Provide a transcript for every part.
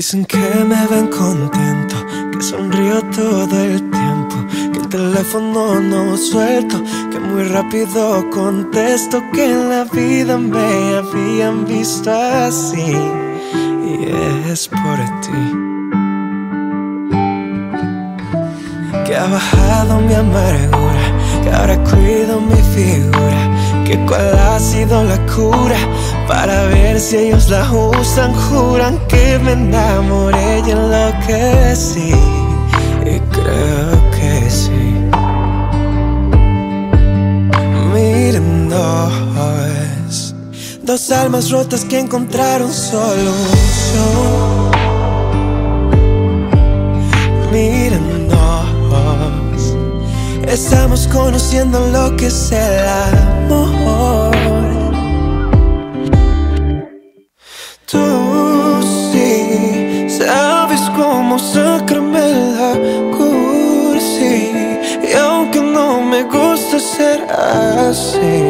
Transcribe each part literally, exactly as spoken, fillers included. Dicen que me ven contento, que sonrío todo el tiempo, que el teléfono no suelto, que muy rápido contesto, que en la vida me habían visto así, y es por ti. Que ha bajado mi amargura, que ahora cuido mi figura, que cuál ha sido la cura para ver si ellos la usan. Juran que me enamoré y enloquecí, y creo que sí. Miren, dos, dos almas rotas que encontraron solo un sol. Miren, dos, estamos conociendo lo que es el amor. Sácame la cursi, y aunque no me gusta ser así,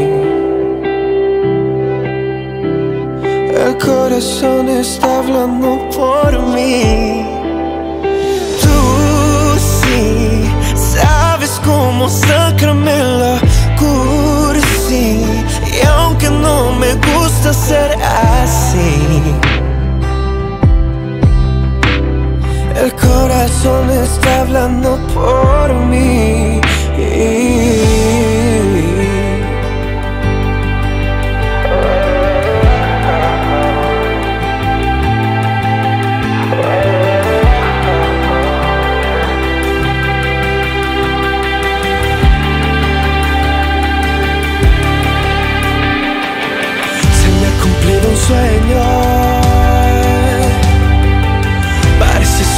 el corazón está hablando por mí. Tú sí sabes cómo sacarme la cursi, y aunque no me gusta ser así, el corazón está hablando por mí. Se me ha cumplido un sueño,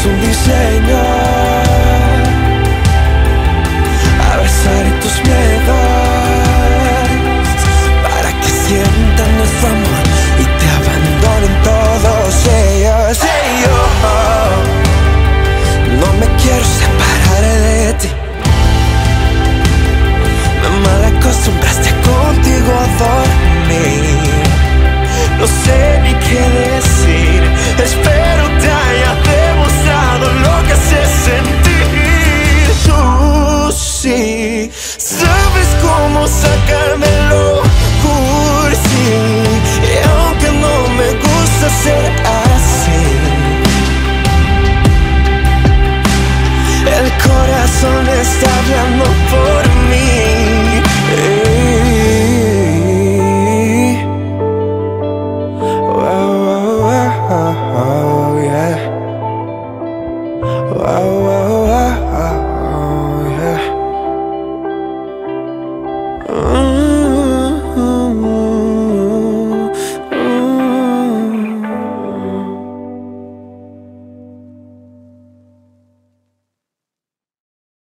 un diseño. Abrazaré tus miedos para que sientan nuestro amor.